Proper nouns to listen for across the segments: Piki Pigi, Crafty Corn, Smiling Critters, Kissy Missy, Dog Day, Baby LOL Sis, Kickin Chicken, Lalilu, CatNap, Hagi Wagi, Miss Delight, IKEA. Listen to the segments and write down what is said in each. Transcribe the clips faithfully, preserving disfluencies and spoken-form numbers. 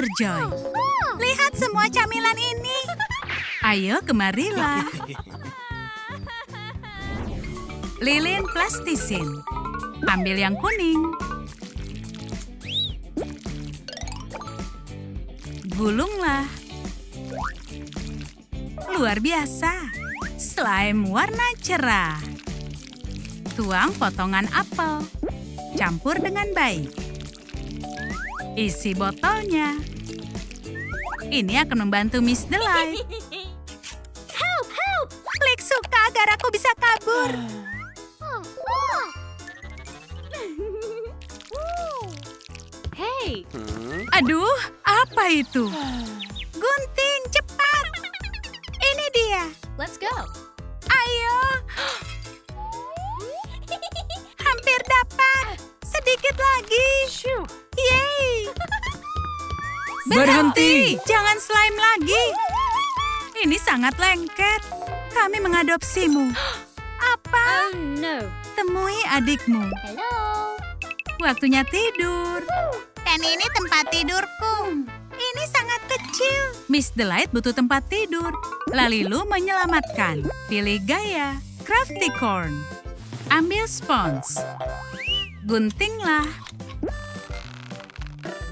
Overjoy. Lihat semua camilan ini. Ayo, kemarilah. Lilin plastisin. Ambil yang kuning. Gulunglah. Luar biasa. Slime warna cerah. Tuang potongan apel. Campur dengan baik. Isi botolnya. Ini akan membantu Miss Delight. Help, help. Klik suka agar aku bisa kabur. Hey. Aduh, apa itu? Gunting, cepat. Ini dia. Let's go. Ayo. Hampir dapat. Sedikit lagi. Yeay. Berhenti. Jangan slime lagi. Ini sangat lengket. Kami mengadopsimu. Apa? Oh, no. Temui adikmu. Hello. Waktunya tidur. Dan ini tempat tidurku. Ini sangat kecil. Miss Delight butuh tempat tidur. Lalilu menyelamatkan. Pilih gaya. Crafty Corn. Ambil spons. Guntinglah.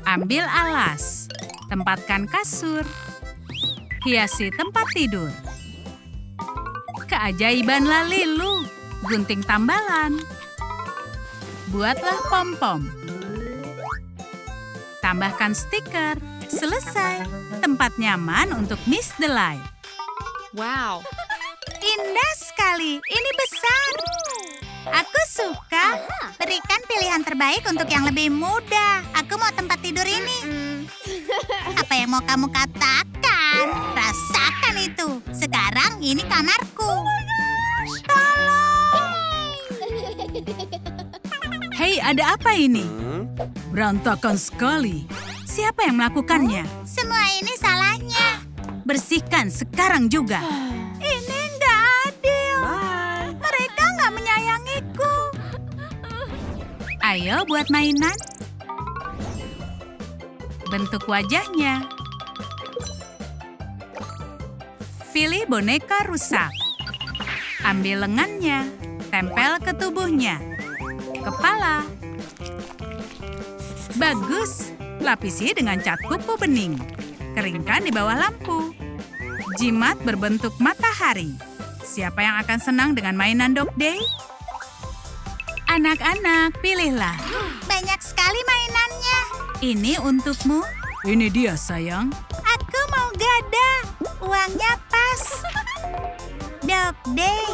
Ambil alas. Tempatkan kasur. Hiasi tempat tidur. Keajaiban Lalilu. Gunting tambalan. Buatlah pom-pom. Tambahkan stiker. Selesai. Tempat nyaman untuk Miss Delight. Wow. Indah sekali. Ini besar. Aku suka. Berikan pilihan terbaik untuk yang lebih muda. Aku mau tempat tidur ini. Apa yang mau kamu katakan? Rasakan itu. Sekarang ini kamarku. Tolong. Hei, ada apa ini? Berantakan sekali. Siapa yang melakukannya? Semua ini salahnya. Bersihkan sekarang juga. Ini nggak adil. Bye. Mereka nggak menyayangiku. Ayo buat mainan. Bentuk wajahnya. Pilih boneka rusak. Ambil lengannya. Tempel ke tubuhnya. Kepala. Bagus. Lapisi dengan cat kuku bening. Keringkan di bawah lampu. Jimat berbentuk matahari. Siapa yang akan senang dengan mainan Dog Day? Anak-anak, pilihlah. Banyak sekali mainannya. Ini untukmu. Ini dia, sayang. Aku mau gada. Uangnya pas. Dog Day.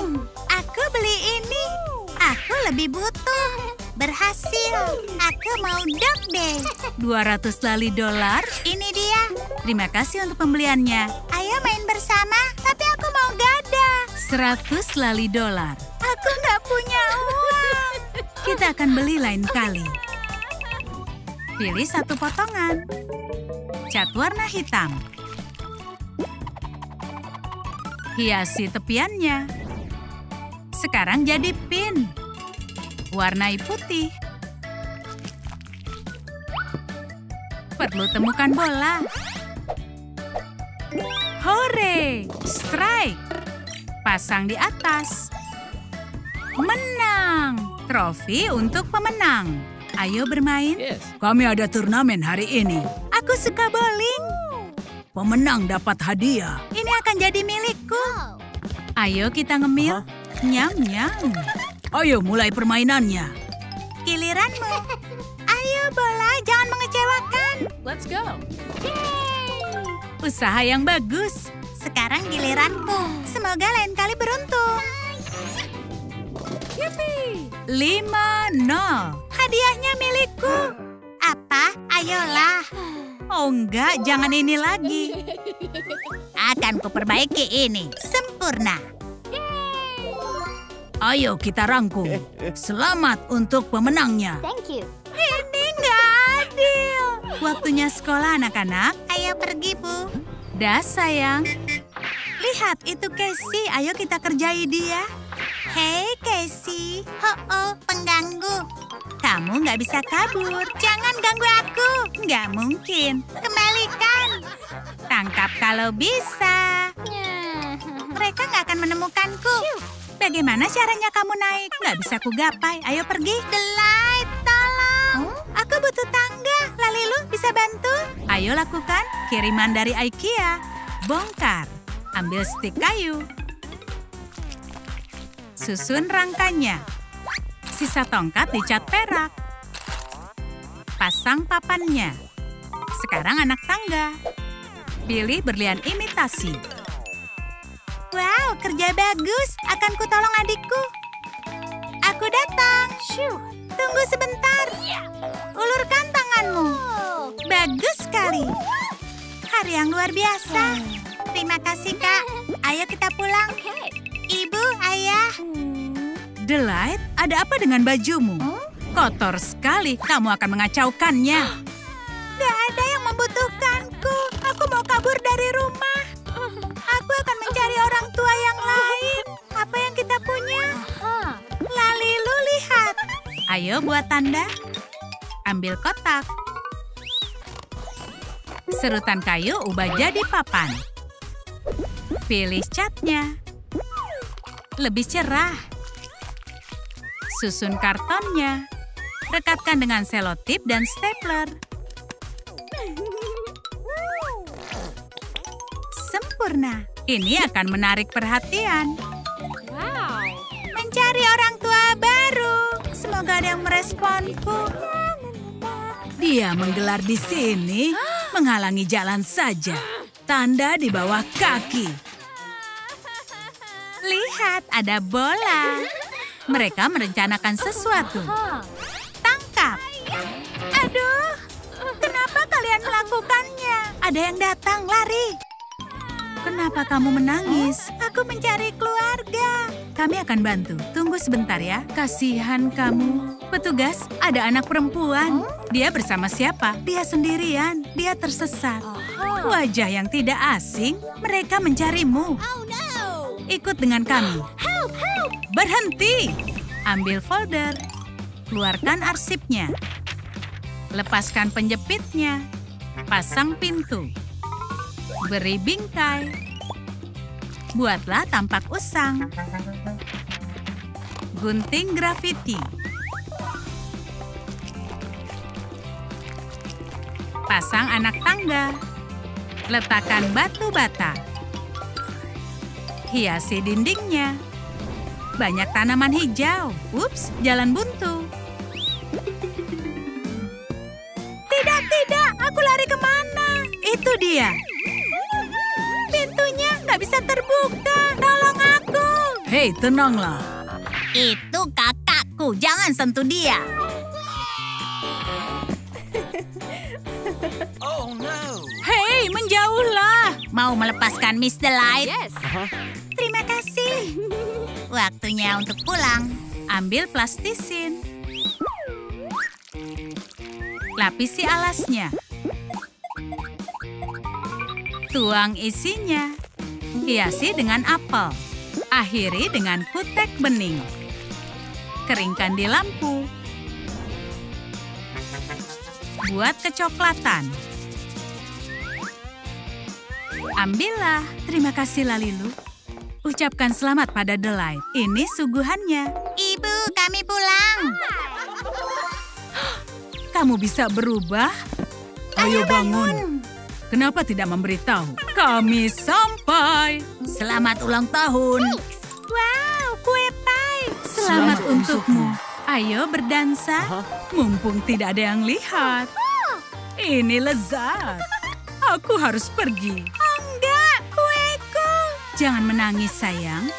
Aku beli ini. Aku lebih butuh. Berhasil. Aku mau Dog Day. dua ratus lali dolar. Ini dia. Terima kasih untuk pembeliannya. Ayo main bersama. Tapi aku mau gada. seratus lali dolar. Aku nggak punya uang. Kita akan beli lain kali. Pilih satu potongan. Cat warna hitam. Hiasi tepiannya. Sekarang jadi pin. Warnai putih. Perlu temukan bola. Hore! Strike! Pasang di atas. Menang! Trofi untuk pemenang. Ayo bermain. Yes. Kami ada turnamen hari ini. Aku suka bowling. Pemenang dapat hadiah. Ini akan jadi milikku. Ayo kita ngemil. Huh? Nyam-nyam. Ayo mulai permainannya. Giliranmu. Ayo bola, jangan mengecewakan. Let's go. Yay. Usaha yang bagus. Sekarang giliranku. Semoga lain kali beruntung. Yippee. Lima nol. Hadiahnya milikku. Apa? Ayolah. Oh enggak, jangan ini lagi. Akan kuperbaiki ini. Sempurna. Ayo kita rangkum. Selamat untuk pemenangnya. Thank you. Ini nggak adil. Waktunya sekolah anak-anak. Ayo pergi, Bu. Dah, sayang. Lihat, itu Casey. Ayo kita kerjai dia. Hei, Casey. Ho-oh, pengganggu. Kau Kamu nggak bisa kabur. Jangan ganggu aku. Nggak mungkin. Kembalikan. Tangkap kalau bisa. Mereka nggak akan menemukanku. Bagaimana caranya kamu naik? Nggak bisa ku gapai. Ayo pergi. Delight, tolong. Aku butuh tangga. Lalilu, bisa bantu? Ayo lakukan. Kiriman dari IKEA. Bongkar. Ambil stik kayu. Susun rangkanya. Sisa tongkat dicat perak. Pasang papannya. Sekarang anak tangga. Pilih berlian imitasi. Wow, kerja bagus. Akan ku tolong adikku. Aku datang. Tunggu sebentar. Ulurkan tanganmu. Bagus sekali. Hari yang luar biasa. Terima kasih, Kak. Ayo kita pulang. Ibu, ayah. Delight, ada apa dengan bajumu? Kotor sekali, kamu akan mengacaukannya. Gak ada yang membutuhkanku. Aku mau kabur dari rumah. Aku akan mencari orang tua yang lain. Apa yang kita punya? Lalilu, lihat. Ayo buat tanda. Ambil kotak. Serutan kayu ubah jadi papan. Pilih catnya. Lebih cerah. Susun kartonnya. Rekatkan dengan selotip dan stapler. Sempurna. Ini akan menarik perhatian. Wow. Mencari orang tua baru. Semoga ada yang meresponku. Dia menggelar di sini, menghalangi jalan saja. Tanda di bawah kaki. Lihat, ada bola. Mereka merencanakan sesuatu. Tangkap. Aduh, kenapa kalian melakukannya? Ada yang datang, lari. Kenapa kamu menangis? Aku mencari keluarga. Kami akan bantu. Tunggu sebentar ya. Kasihan kamu. Petugas, ada anak perempuan. Dia bersama siapa? Dia sendirian. Dia tersesat. Wajah yang tidak asing. Mereka mencarimu. Ikut dengan kami. Berhenti! Ambil folder. Keluarkan arsipnya. Lepaskan penjepitnya. Pasang pintu. Beri bingkai. Buatlah tampak usang. Gunting grafiti. Pasang anak tangga. Letakkan batu bata. Hiasi dindingnya. Banyak tanaman hijau. Ups, jalan buntu. Tidak, tidak. Aku lari kemana? Itu dia. Pintunya nggak bisa terbuka. Tolong aku. Hei, tenanglah. Itu kakakku. Jangan sentuh dia. Oh, no. Hei, menjauhlah. Mau melepaskan Miss Delight? Yes. Terima kasih. Waktunya untuk pulang. Ambil plastisin. Lapisi alasnya. Tuang isinya. Hiasi dengan apel. Akhiri dengan kutek bening. Keringkan di lampu. Buat kecoklatan. Ambillah. Terima kasih, Lalilu. Ucapkan selamat pada Delight. Ini suguhannya. Ibu, kami pulang. Kamu bisa berubah? Ayo bangun. Kenapa tidak memberitahu? Kami sampai. Selamat ulang tahun. Wow, kue pai. Selamat, selamat untukmu. Ayo berdansa. Mumpung tidak ada yang lihat. Ini lezat. Aku harus pergi. Jangan menangis, sayang.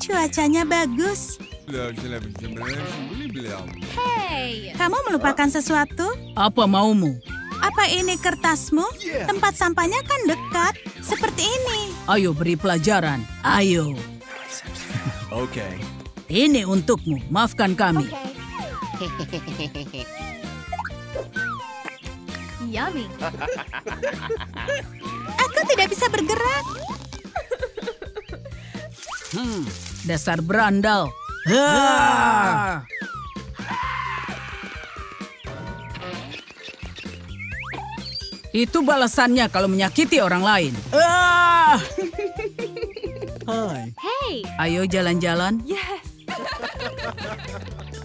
Cuacanya bagus. Hey. Kamu melupakan sesuatu? Apa maumu? Apa ini kertasmu? Yeah. Tempat sampahnya kan dekat. Seperti ini. Ayo beri pelajaran. Ayo. Oke. Okay. Ini untukmu. Maafkan kami. Okay. Yummy. Aku tidak bisa bergerak. Hmm, dasar berandal. Ah. Itu balasannya kalau menyakiti orang lain. Ah! Hai. Hey. Ayo jalan-jalan. Yes.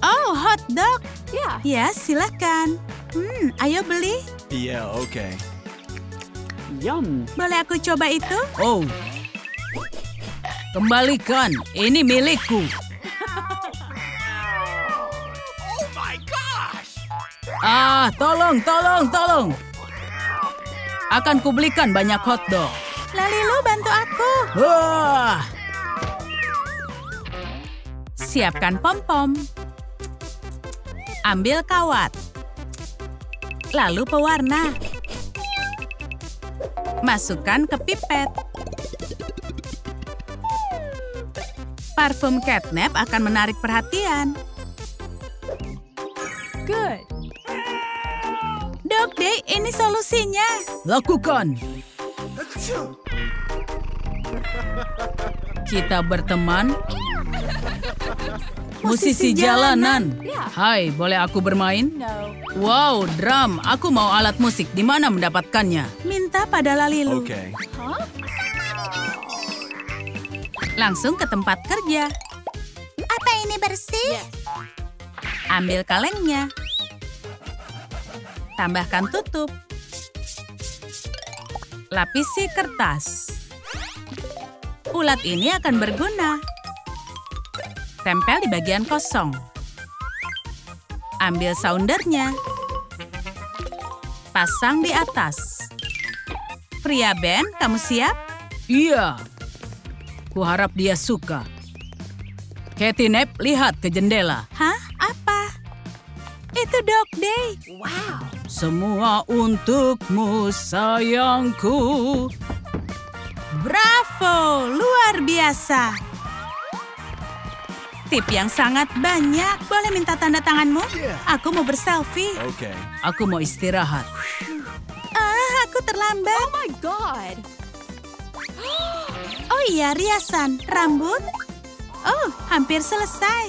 Oh, hot dog. Ya. Yeah. Ya, silakan. Hmm, ayo beli. Iya, yeah, oke. Okay. Yum. Boleh aku coba itu? Oh. Kembalikan. Ini milikku. Oh my gosh. Ah, tolong, tolong, tolong. Akan kubelikan banyak hotdog. Lalilu, bantu aku. Wah. Siapkan pom-pom. Ambil kawat. Lalu pewarna. Masukkan ke pipet. Parfum catnap akan menarik perhatian. Good. Dog Day, ini solusinya. Lakukan. Kita berteman. Musisi jalanan. Hai, boleh aku bermain? No. Wow, drum. Aku mau alat musik. Di mana mendapatkannya? Minta pada Lalilu. Oke. Okay. Huh? Langsung ke tempat kerja. Apa ini bersih? Yes. Ambil kalengnya. Tambahkan tutup. Lapisi kertas. Ulat ini akan berguna. Tempel di bagian kosong. Ambil soundernya. Pasang di atas. Pria Ben, kamu siap? Iya. Kuharap dia suka. CatNap, lihat ke jendela. Hah? Apa? Itu Dog Day. Wow. Semua untukmu, sayangku. Bravo, luar biasa. Tip yang sangat banyak. Boleh minta tanda tanganmu? Yeah. Aku mau berselfie. Oke. Okay. Aku mau istirahat. Ah, aku terlambat. Oh my god. Oh iya, riasan. Rambut. Oh, hampir selesai.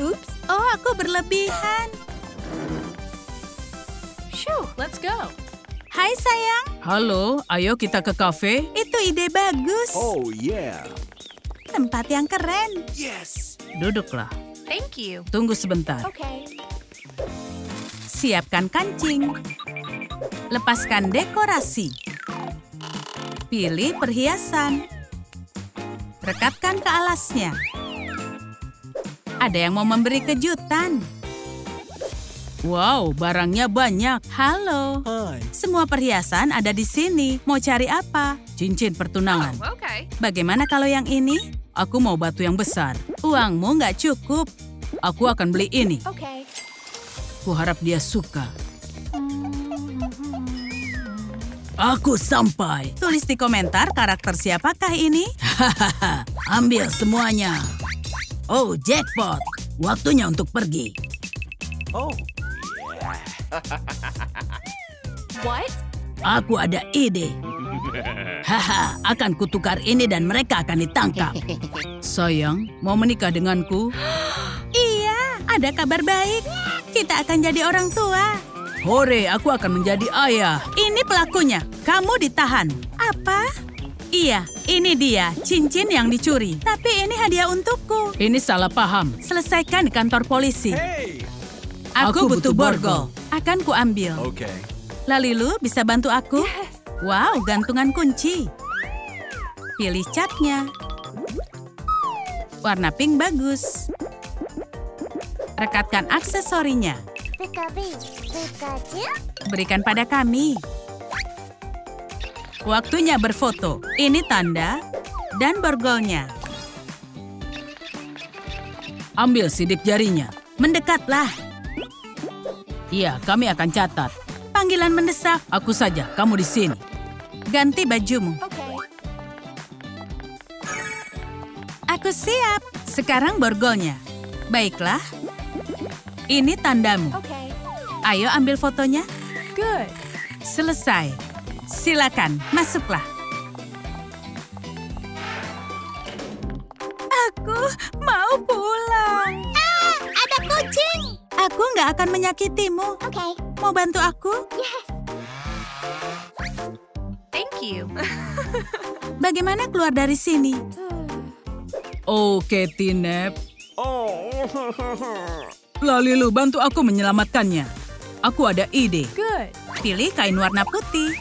Oops. Oh, aku berlebihan. Shoo, let's go. Hai sayang. Halo, ayo kita ke kafe. Itu ide bagus. Oh yeah. Tempat yang keren. Yes. Duduklah. Thank you. Tunggu sebentar. Oke. Okay. Siapkan kancing. Lepaskan dekorasi. Pilih perhiasan. Rekatkan ke alasnya. Ada yang mau memberi kejutan. Wow, barangnya banyak. Halo. Hi. Semua perhiasan ada di sini. Mau cari apa? Cincin pertunangan. Oh, okay. Bagaimana kalau yang ini? Aku mau batu yang besar. Uangmu nggak cukup. Aku akan beli ini. Okay. Kuharap dia suka. Aku sampai. Tulis di komentar karakter siapakah ini. Hahaha, ambil semuanya. Oh, jackpot. Waktunya untuk pergi. Oh. What? Aku ada ide. Haha, akan kutukar ini dan mereka akan ditangkap. Sayang, mau menikah denganku? Iya, ada kabar baik. Kita akan jadi orang tua. Hore, aku akan menjadi ayah. Ini pelakunya. Kamu ditahan. Apa? Iya, ini dia. Cincin yang dicuri. Tapi ini hadiah untukku. Ini salah paham. Selesaikan di kantor polisi. Hey. Aku, aku butuh, butuh borgol. borgol. Akan kuambil. Oke. Okay. Lalilu, bisa bantu aku? Yes. Wow, gantungan kunci. Pilih catnya. Warna pink bagus. Rekatkan aksesorinya. Berikan pada kami. Waktunya berfoto. Ini tanda dan borgolnya. Ambil sidik jarinya. Mendekatlah. Iya, kami akan catat. Panggilan mendesak. Aku saja, kamu di sini. Ganti bajumu. Okay. Aku siap. Sekarang borgolnya. Baiklah. Ini tandamu. Okay. Ayo ambil fotonya. Good. Selesai. Silakan, masuklah. Aku mau pulang. Ah, ada kucing. Aku nggak akan menyakitimu. Oke. Okay. Mau bantu aku? Yes. Bagaimana keluar dari sini? Oke, Tinep. Lalilu, bantu aku menyelamatkannya. Aku ada ide. Good. Pilih kain warna putih.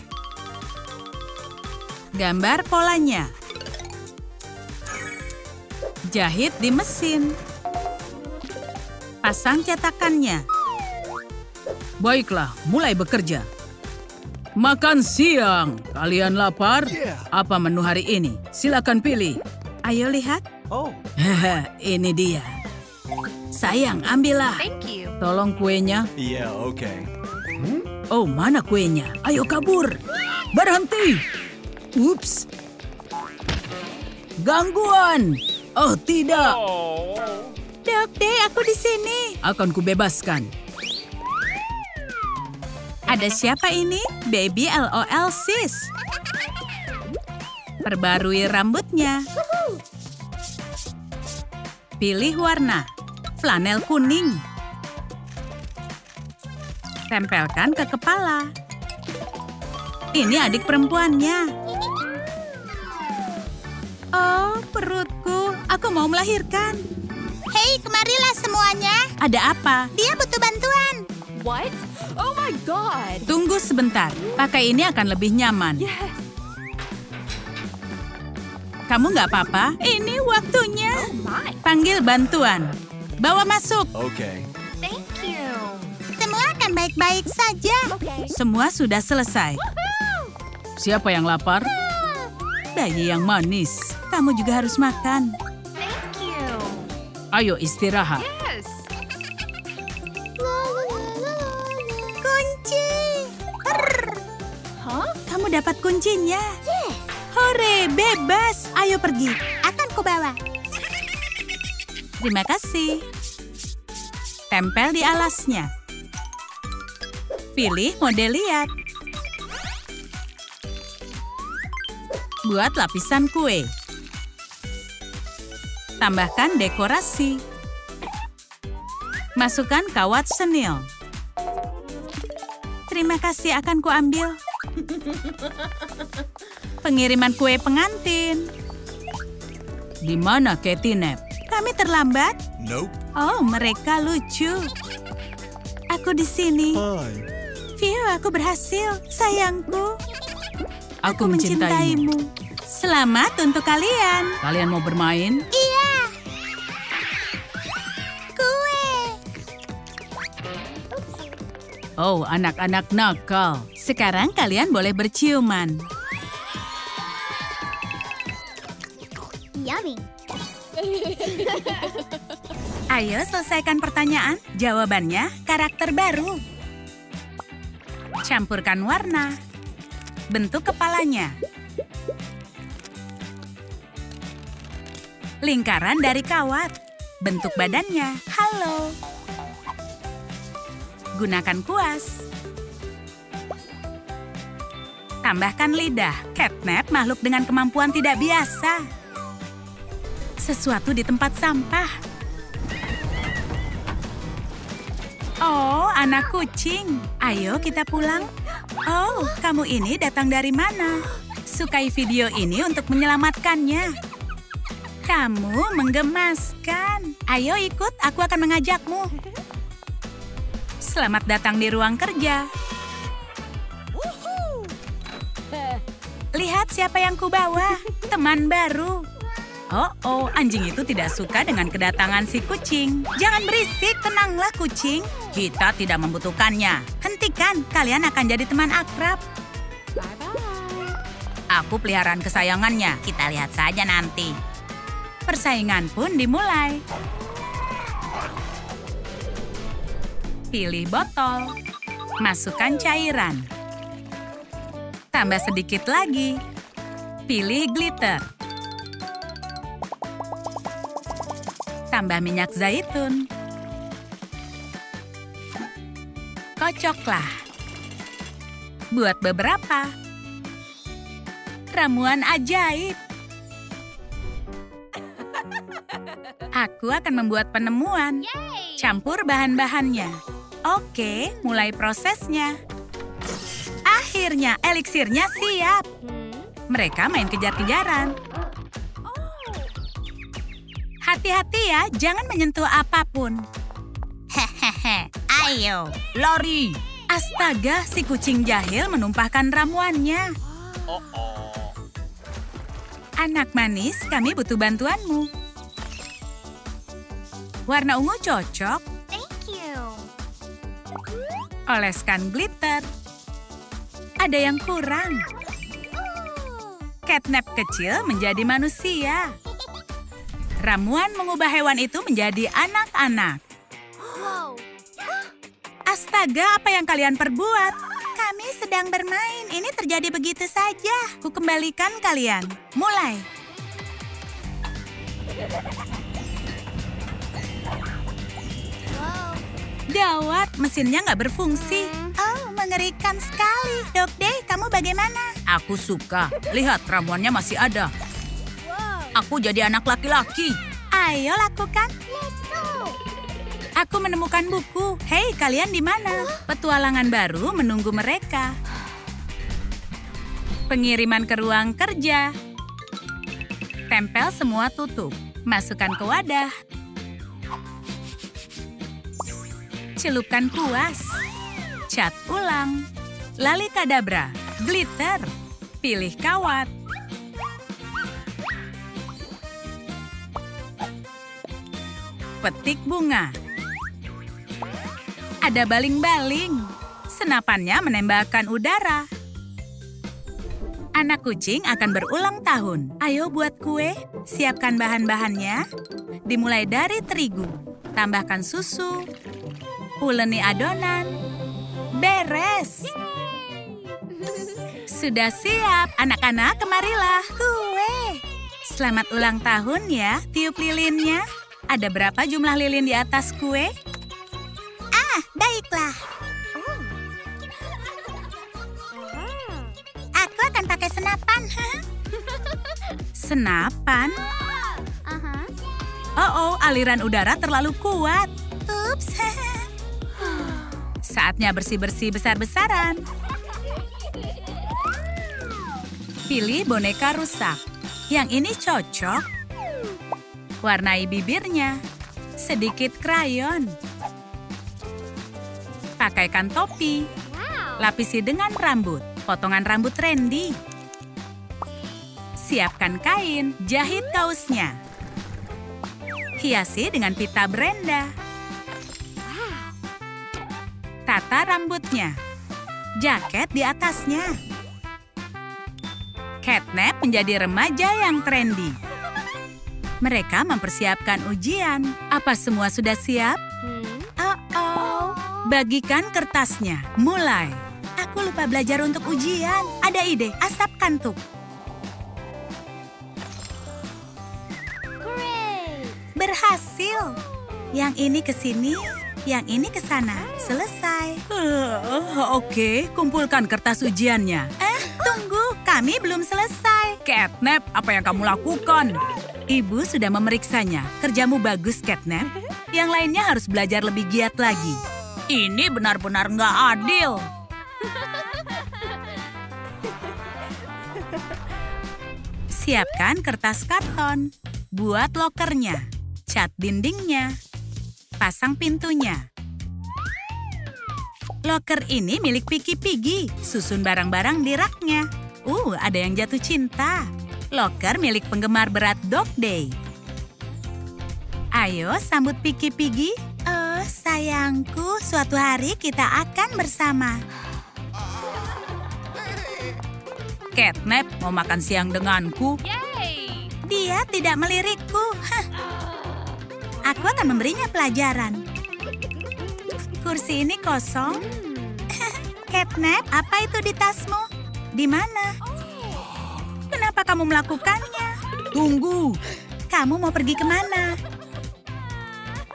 Gambar polanya. Jahit di mesin. Pasang cetakannya. Baiklah, mulai bekerja. Makan siang. Kalian lapar? Yeah. Apa menu hari ini? Silakan pilih. Ayo lihat. Oh. Ini dia. Sayang, ambillah. Thank you. Tolong kuenya. Iya, yeah, oke. Okay. Hmm? Oh, mana kuenya? Ayo kabur. Berhenti. Ups. Gangguan. Oh, tidak. Oh. Dog Day, aku di sini. Akan kubebaskan. Ada siapa ini? Baby LOL Sis. Perbarui rambutnya. Pilih warna. Flanel kuning. Tempelkan ke kepala. Ini adik perempuannya. Oh, perutku. Aku mau melahirkan. Hei, kemarilah semuanya. Ada apa? Dia butuh bantuan. What? Oh my God. Tunggu sebentar. Pakai ini akan lebih nyaman. Yes. Kamu nggak apa-apa? Ini waktunya. Oh, panggil bantuan. Bawa masuk. Oke. Okay. Thank you. Semua akan baik-baik saja. Okay. Semua sudah selesai. Woohoo! Siapa yang lapar? Ah. Bayi yang manis. Kamu juga harus makan. Thank you. Ayo istirahat. Yeah. Dapat kuncinya. Yes. Hore, bebas. Ayo pergi. Akan kubawa. Terima kasih. Tempel di alasnya. Pilih model liat. Buat lapisan kue. Tambahkan dekorasi. Masukkan kawat senil. Terima kasih, akan kuambil. Pengiriman kue pengantin. Di mana CatNap? Kami terlambat. Nope. Oh, mereka lucu. Aku di sini. Hi. Vio, aku berhasil. Sayangku. Aku, aku mencintaimu. mencintaimu. Selamat untuk kalian. Kalian mau bermain? Iya. Kue. Oh, anak-anak nakal. Sekarang kalian boleh berciuman. Yummy. Ayo selesaikan pertanyaan. Jawabannya karakter baru. Campurkan warna. Bentuk kepalanya. Lingkaran dari kawat. Bentuk badannya. Halo. Gunakan kuas. Tambahkan lidah. CatNap makhluk dengan kemampuan tidak biasa. Sesuatu di tempat sampah. Oh, anak kucing. Ayo kita pulang. Oh, kamu ini datang dari mana? Sukai video ini untuk menyelamatkannya. Kamu menggemaskan. Ayo ikut, aku akan mengajakmu. Selamat datang di ruang kerja. Lihat siapa yang kubawa, teman baru. Oh, oh, anjing itu tidak suka dengan kedatangan si kucing. Jangan berisik, tenanglah kucing. Kita tidak membutuhkannya. Hentikan, kalian akan jadi teman akrab. Bye-bye. Aku peliharaan kesayangannya, kita lihat saja nanti. Persaingan pun dimulai. Pilih botol, masukkan cairan. Tambah sedikit lagi. Pilih glitter. Tambah minyak zaitun. Kocoklah. Buat beberapa. Ramuan ajaib. Aku akan membuat penemuan. Campur bahan-bahannya. Oke, mulai prosesnya. Akhirnya, eliksirnya siap. Mereka main kejar-kejaran. Hati-hati ya, jangan menyentuh apapun. Hehehe, ayo. Lari. Astaga, si kucing jahil menumpahkan ramuannya. Anak manis, kami butuh bantuanmu. Warna ungu cocok. Thank you. Oleskan glitter. Ada yang kurang. Catnap kecil menjadi manusia. Ramuan mengubah hewan itu menjadi anak-anak. Astaga, apa yang kalian perbuat? Kami sedang bermain. Ini terjadi begitu saja. Ku kembalikan kalian. Mulai. Gawat, mesinnya nggak berfungsi. Oh, mengerikan sekali. Dog Day, kamu bagaimana? Aku suka. Lihat, ramuannya masih ada. Aku jadi anak laki-laki. Ayo lakukan. Let's go. Aku menemukan buku. Hei, kalian di mana? Oh. Petualangan baru menunggu mereka. Pengiriman ke ruang kerja. Tempel semua tutup. Masukkan ke wadah. Celupkan kuas. Cat ulang. Lalikadabra. Glitter. Pilih kawat. Petik bunga. Ada baling-baling. Senapannya menembakkan udara. Anak kucing akan berulang tahun. Ayo buat kue. Siapkan bahan-bahannya. Dimulai dari terigu. Tambahkan susu. Uleni adonan. Beres. Sudah siap. Anak-anak, kemarilah. Kue. Selamat ulang tahun ya. Tiup lilinnya. Ada berapa jumlah lilin di atas kue? Ah, baiklah. Aku akan pakai senapan. Senapan? Oh, oh, aliran udara terlalu kuat. Ups. Saatnya bersih-bersih besar-besaran. Pilih boneka rusak. Yang ini cocok. Warnai bibirnya. Sedikit krayon. Pakaikan topi. Lapisi dengan rambut. Potongan rambut trendy. Siapkan kain. Jahit kaosnya. Hiasi dengan pita Brenda. Tata rambutnya. Jaket di atasnya. Catnap menjadi remaja yang trendy. Mereka mempersiapkan ujian. Apa semua sudah siap? Oh-oh. Bagikan kertasnya. Mulai. Aku lupa belajar untuk ujian. Ada ide. Asap kantuk. Berhasil. Yang ini ke sini, yang ini ke sana. Selesai. Uh, Oke, okay. Kumpulkan kertas ujiannya. Eh, tunggu. Kami belum selesai. Catnap, apa yang kamu lakukan? Ibu sudah memeriksanya. Kerjamu bagus, Catnap. Yang lainnya harus belajar lebih giat lagi. Ini benar-benar nggak adil. Siapkan kertas karton. Buat lokernya. Cat dindingnya. Pasang pintunya. Loker ini milik Piki Pigi. Susun barang-barang di raknya. Uh, ada yang jatuh cinta. Loker milik penggemar berat Dog Day. Ayo sambut Piki Pigi. Oh, sayangku, suatu hari kita akan bersama. Catnap mau makan siang denganku. Yay! Dia tidak melirikku. Hah. Aku akan memberinya pelajaran. Kursi ini kosong. Catnap, apa itu di tasmu? Di mana? Kenapa kamu melakukannya? Tunggu. Kamu mau pergi kemana?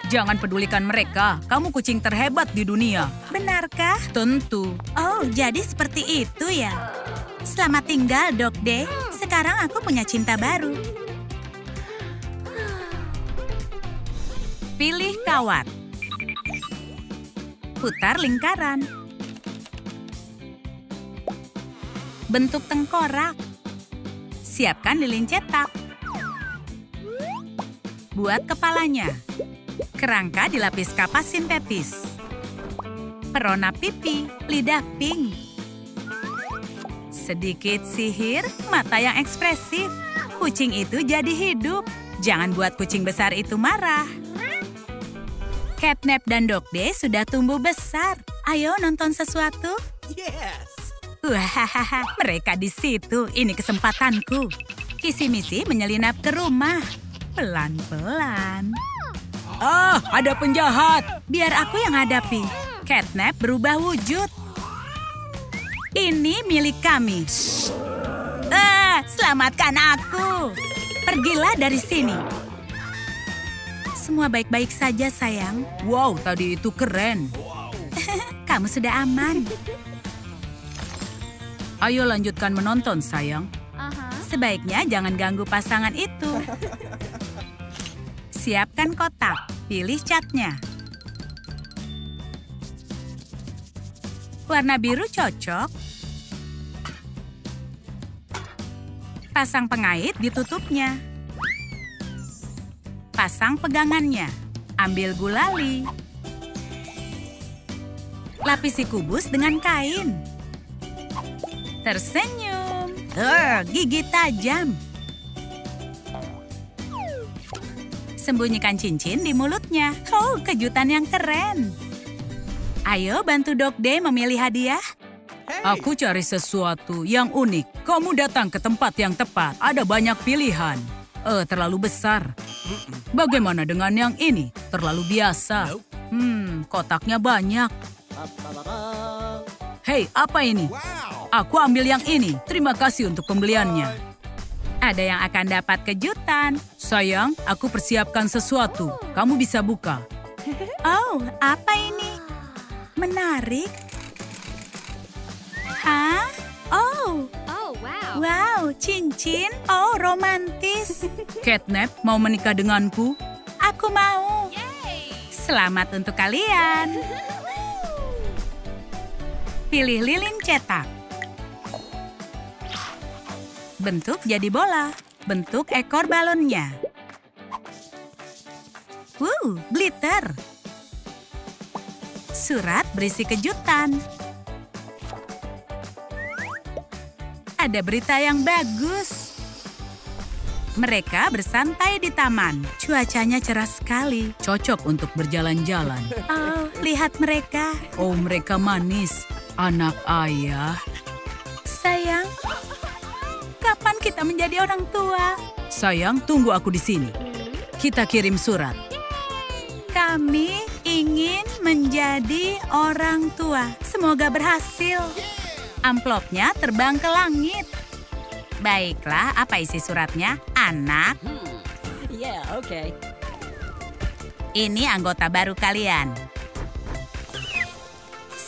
Jangan pedulikan mereka. Kamu kucing terhebat di dunia. Benarkah? Tentu. Oh, jadi seperti itu ya. Selamat tinggal, Dog Day. Sekarang aku punya cinta baru. Pilih kawat. Putar lingkaran. Bentuk tengkorak. Siapkan lilin cetak. Buat kepalanya. Kerangka dilapis kapas sintetis. Perona pipi, lidah pink. Sedikit sihir, mata yang ekspresif. Kucing itu jadi hidup. Jangan buat kucing besar itu marah. CatNap dan Dog Day sudah tumbuh besar. Ayo nonton sesuatu. Yes. Wahahaha, mereka di situ. Ini kesempatanku. Kissy Missy menyelinap ke rumah. Pelan-pelan. Ah, ada penjahat. Biar aku yang hadapi. CatNap berubah wujud. Ini milik kami. Ah, selamatkan aku. Pergilah dari sini. Semua baik-baik saja, sayang. Wow, tadi itu keren. Kamu sudah aman. Ayo lanjutkan menonton, sayang. Uh-huh. Sebaiknya jangan ganggu pasangan itu. Siapkan kotak. Pilih catnya. Warna biru cocok. Pasang pengait di tutupnya. Pasang pegangannya. Ambil gulali. Lapisi kubus dengan kain. Tersenyum. Uh, gigi tajam. Sembunyikan cincin di mulutnya. Oh, kejutan yang keren. Ayo bantu Dog Day memilih hadiah. Hey. Aku cari sesuatu yang unik. Kamu datang ke tempat yang tepat. Ada banyak pilihan. Eh, uh, terlalu besar. Bagaimana dengan yang ini? Terlalu biasa. Hmm, kotaknya banyak. Hei, apa ini? Aku ambil yang ini. Terima kasih untuk pembeliannya. Ada yang akan dapat kejutan. Sayang, aku persiapkan sesuatu. Kamu bisa buka. Oh, apa ini? Menarik. Hah? Oh. Oh, wow. Wow, cincin. Oh, romantis. CatNap mau menikah denganku? Aku mau. Yay. Selamat untuk kalian. Pilih lilin cetak. Bentuk jadi bola. Bentuk ekor balonnya. Wuh, glitter. Surat berisi kejutan. Ada berita yang bagus. Mereka bersantai di taman. Cuacanya cerah sekali. Cocok untuk berjalan-jalan. Oh, lihat mereka. Oh, mereka manis. Anak ayah. Sayang, kapan kita menjadi orang tua? Sayang, tunggu aku di sini. Kita kirim surat. Kami ingin menjadi orang tua. Semoga berhasil. Amplopnya terbang ke langit. Baiklah, apa isi suratnya? Anak. Hmm. Yeah, okay. Ini anggota baru kalian.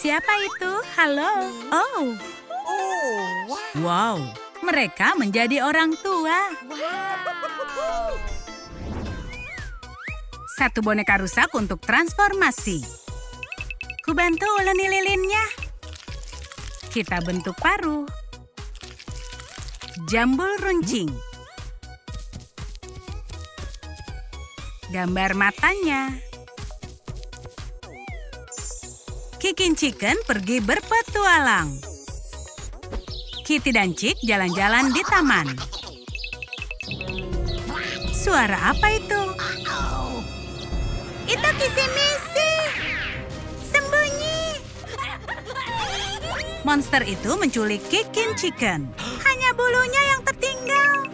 Siapa itu? Halo. Oh. Oh, wow. Wow. Mereka menjadi orang tua. Wow. Satu boneka rusak untuk transformasi. Kubantu uleni lilinnya. Kita bentuk paruh. Jambul runcing. Gambar matanya. Kickin Chicken pergi berpetualang. Kitty dan Chick jalan-jalan di taman. Suara apa itu? Itu Kissy Missy. Sembunyi. Monster itu menculik Kickin Chicken. Hanya bulunya yang tertinggal.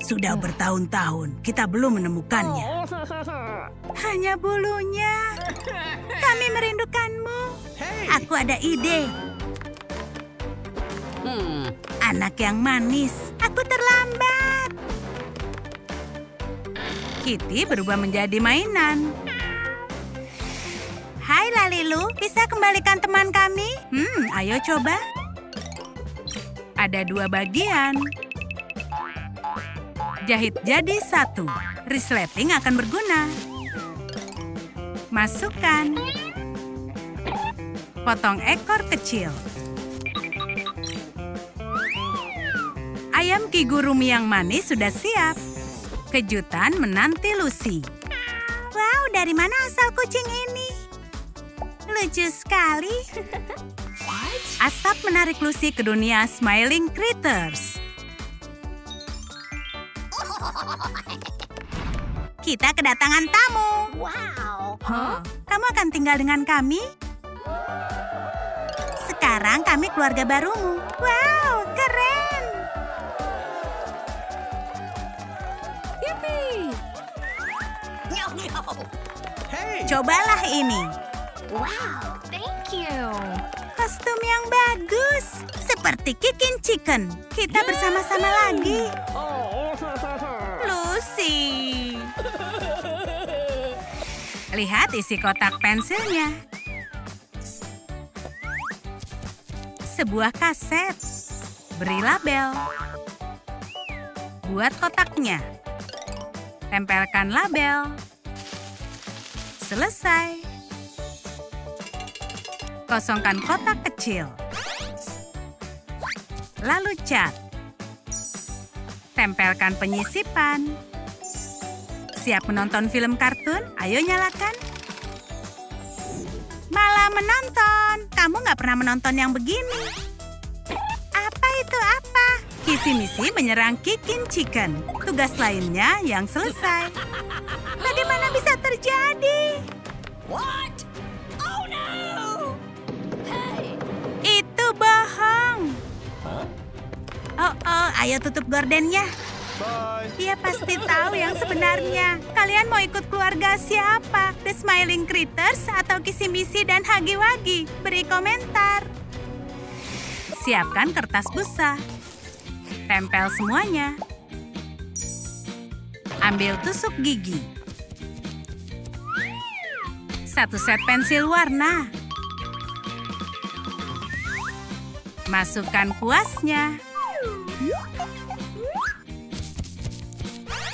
Sudah bertahun-tahun kita belum menemukannya. Hanya bulunya. Kami merindukanmu. Hey. Aku ada ide. Hmm. Anak yang manis. Aku terlambat. Kitty berubah menjadi mainan. Hai Lalilu, bisa kembalikan teman kami? Hmm, ayo coba. Ada dua bagian. Jahit jadi satu. Resleting akan berguna. Masukkan. Potong ekor kecil. Ayam kigurumi yang manis sudah siap. Kejutan menanti Lucy. Wow, dari mana asal kucing ini? Lucu sekali. Asap menarik Lucy ke dunia Smiling Critters. Kita kedatangan tamu. Wow. Huh? Kamu akan tinggal dengan kami? Sekarang kami keluarga barumu. Wow, keren. Yippee. Hey. Cobalah ini. Wow, thank you. Kostum yang bagus. Seperti Kickin Chicken. Kita bersama-sama lagi. Lucy. Lihat isi kotak pensilnya. Sebuah kaset. Beri label. Buat kotaknya. Tempelkan label. Selesai. Kosongkan kotak kecil. Lalu cat. Tempelkan penyisipan. Siap menonton film kartun? Ayo nyalakan. Malah menonton. Kamu nggak pernah menonton yang begini. Apa itu apa? Kissy Missy menyerang Kickin Chicken. Tugas lainnya yang selesai. Bagaimana bisa terjadi? What? Oh no! Hey. Itu bohong. Oh oh, ayo tutup gordennya. Bye. Dia pasti tahu yang sebenarnya. Kalian mau ikut keluarga siapa? The Smiling Critters atau Kissy Missy dan Hagi Wagi? Beri komentar. Siapkan kertas busa. Tempel semuanya. Ambil tusuk gigi. Satu set pensil warna. Masukkan kuasnya.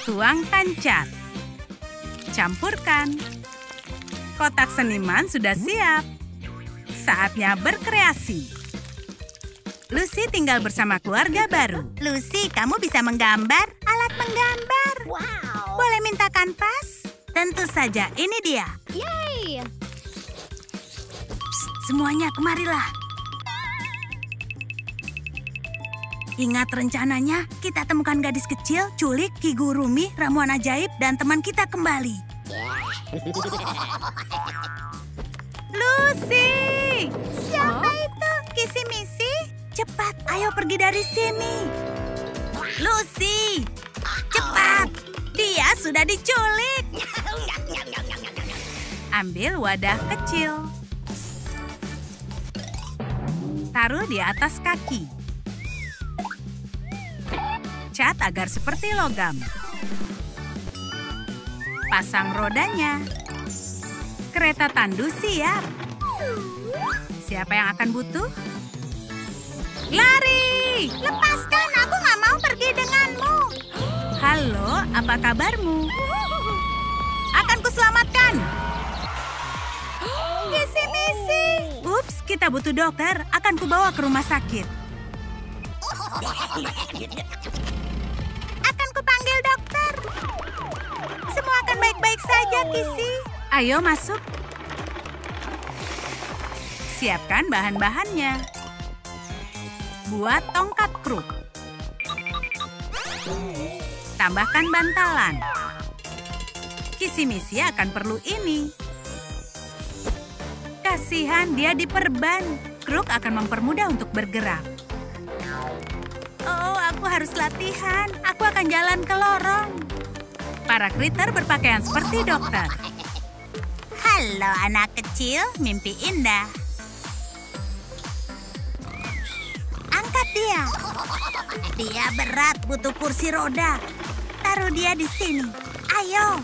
Tuangkan cat. Campurkan. Kotak seniman sudah siap. Saatnya berkreasi. Lucy tinggal bersama keluarga baru. Lucy, kamu bisa menggambar? Alat menggambar. Wow. Boleh minta kanvas? Tentu saja, ini dia. Yeay. Psst, semuanya kemarilah. Ingat rencananya, kita temukan gadis kecil, culik, kigurumi, ramuan ajaib, dan teman kita kembali. Lucy! Siapa huh? itu? Kissy Missy? Cepat, ayo pergi dari sini. Lucy! Cepat! Dia sudah diculik. Ambil wadah kecil. Taruh di atas kaki. Cat agar seperti logam. Pasang rodanya. Kereta tandu siap. Siapa yang akan butuh? Lari! Lepaskan, aku nggak mau pergi denganmu. Halo, apa kabarmu? Akan kuselamatkan. Kissy Missy. Ups, kita butuh dokter. Akan kubawa ke rumah sakit. Akan kupanggil dokter. Semua akan baik-baik saja, Kissy. Ayo masuk. Siapkan bahan-bahannya. Buat tongkat kruk. Tambahkan bantalan. Kissy Missy akan perlu ini. Kasihan, dia diperban. Kruk akan mempermudah untuk bergerak. Oh, aku harus latihan. Aku akan jalan ke lorong. Para kriter berpakaian seperti dokter. Halo, anak kecil. Mimpi indah. Angkat dia. Dia berat, butuh kursi roda. Taruh dia di sini. Ayo.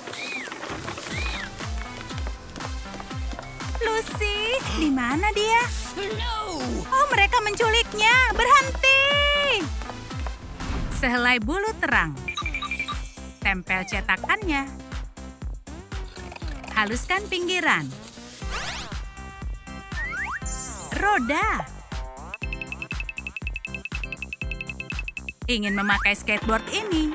Lucy, di mana dia? Oh, mereka menculiknya. Berhenti. Sehelai bulu terang. Tempel cetakannya. Haluskan pinggiran. Roda. ingin memakai skateboard ini.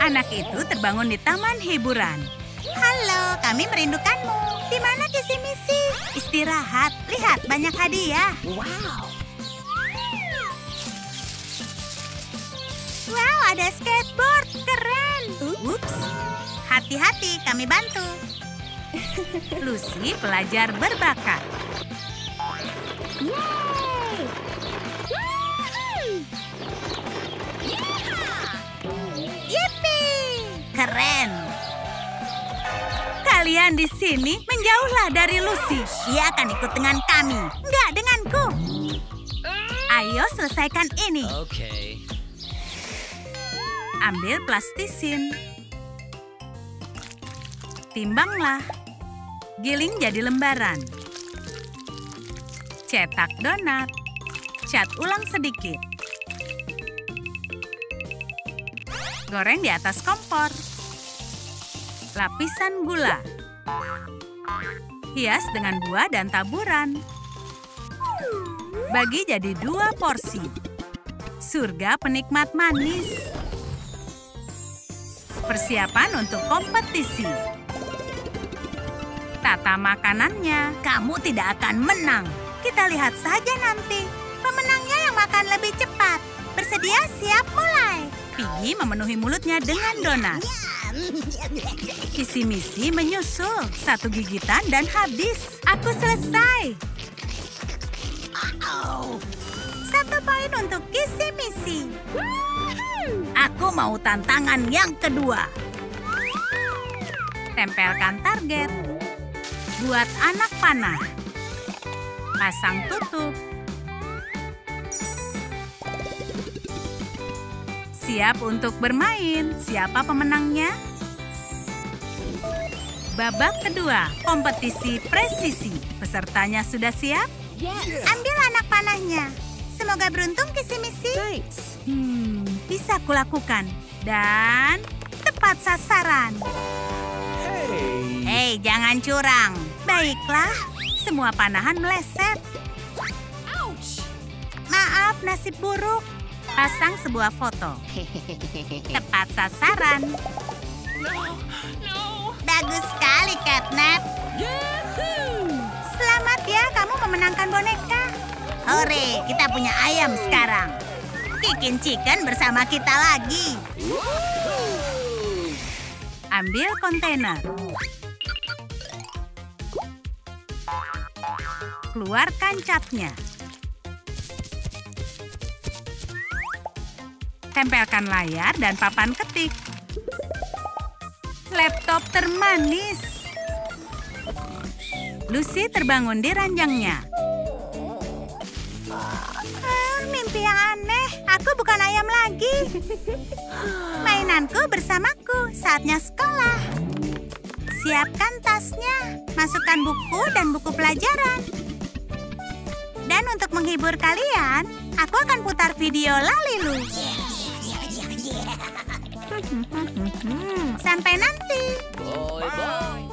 Anak itu terbangun di taman hiburan. Halo, kami merindukanmu. Di mana Kissy Missy? Istirahat. Lihat, banyak hadiah. Wow. Wow, ada skateboard. Keren. Ups. Hati-hati, kami bantu. Lucy pelajar berbakat. Yeay. Yippee! Keren. Kalian di sini menjauhlah dari Lucy. Dia akan ikut dengan kami, nggak denganku. Ayo selesaikan ini. Oke. Ambil plastisin. Timbanglah. Giling jadi lembaran. Cetak donat. Cat ulang sedikit. Goreng di atas kompor. Lapisan gula. Hias dengan buah dan taburan. Bagi jadi dua porsi. Surga penikmat manis. Persiapan untuk kompetisi. Tata makanannya. Kamu tidak akan menang. Kita lihat saja nanti. Pemenangnya yang makan lebih cepat. Bersedia, siap, mulai. Pigi memenuhi mulutnya dengan donat. Kissy Missy menyusul. Satu gigitan dan habis. Aku selesai. Satu poin untuk Kissy Missy. Aku mau tantangan yang kedua. Tempelkan target. Buat anak panah. Pasang tutup. Siap untuk bermain. Siapa pemenangnya? Babak kedua, kompetisi presisi. Pesertanya sudah siap? Yes. Ambil anak panahnya. Semoga beruntung Kissy Missy. Hmm, bisa kulakukan. Dan tepat sasaran. Hey, hey jangan curang. Baiklah, semua panahan meleset. Ouch. Maaf, nasib buruk. Pasang sebuah foto. Tepat sasaran. No, no. Bagus sekali, CatNap. Yahoo! Selamat ya, kamu memenangkan boneka. Hore, kita punya ayam sekarang. Kickin Chicken bersama kita lagi. Ambil kontainer. Keluarkan catnya. Tempelkan layar dan papan ketik. Laptop termanis. Lucy terbangun di ranjangnya. Ah, mimpi yang aneh. Aku bukan ayam lagi. Mainanku bersamaku. Saatnya sekolah. Siapkan tasnya. Masukkan buku dan buku pelajaran. Dan untuk menghibur kalian, aku akan putar video Lalilu. Sampai nanti. Bye bye.